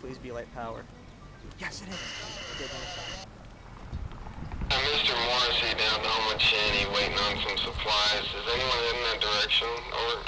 Please be light power. Yes, it is. I'm Mr. Morrissey down at Homachini waiting on some supplies. Is anyone in that direction? Over.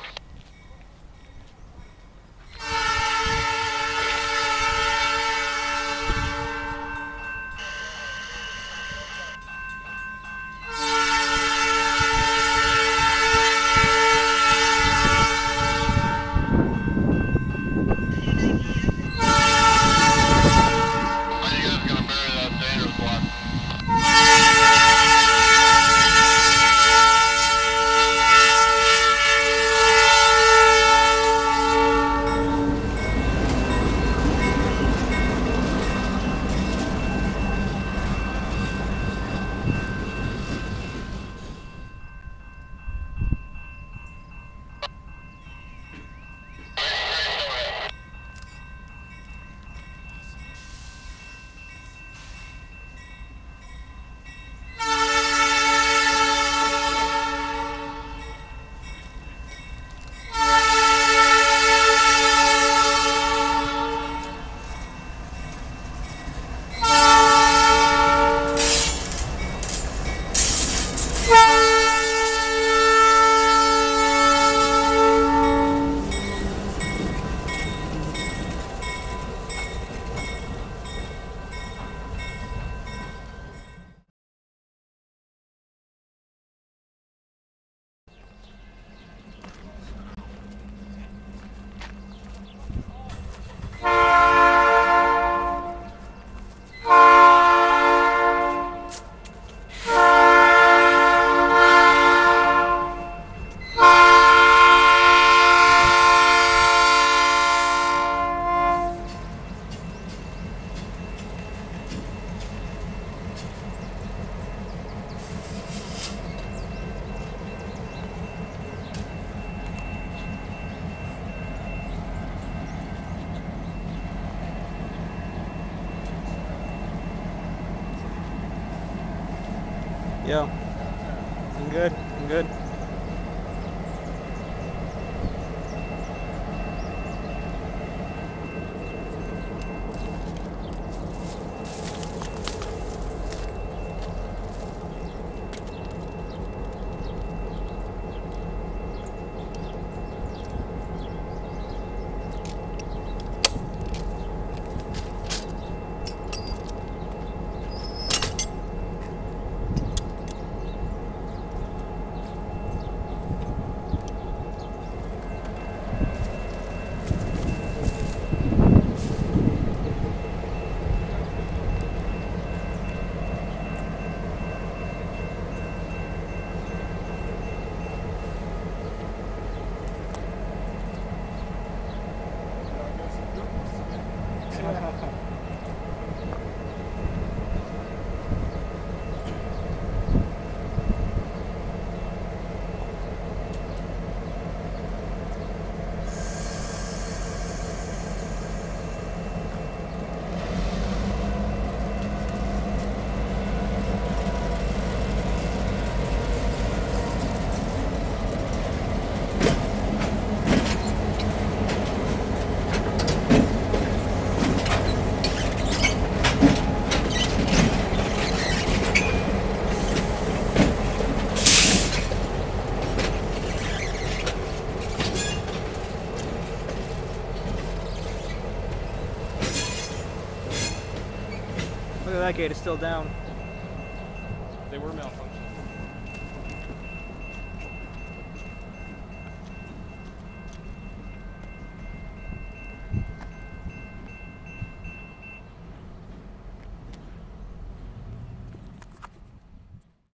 Yo, I'm good, I'm good. That gate is still down. They were malfunctioning.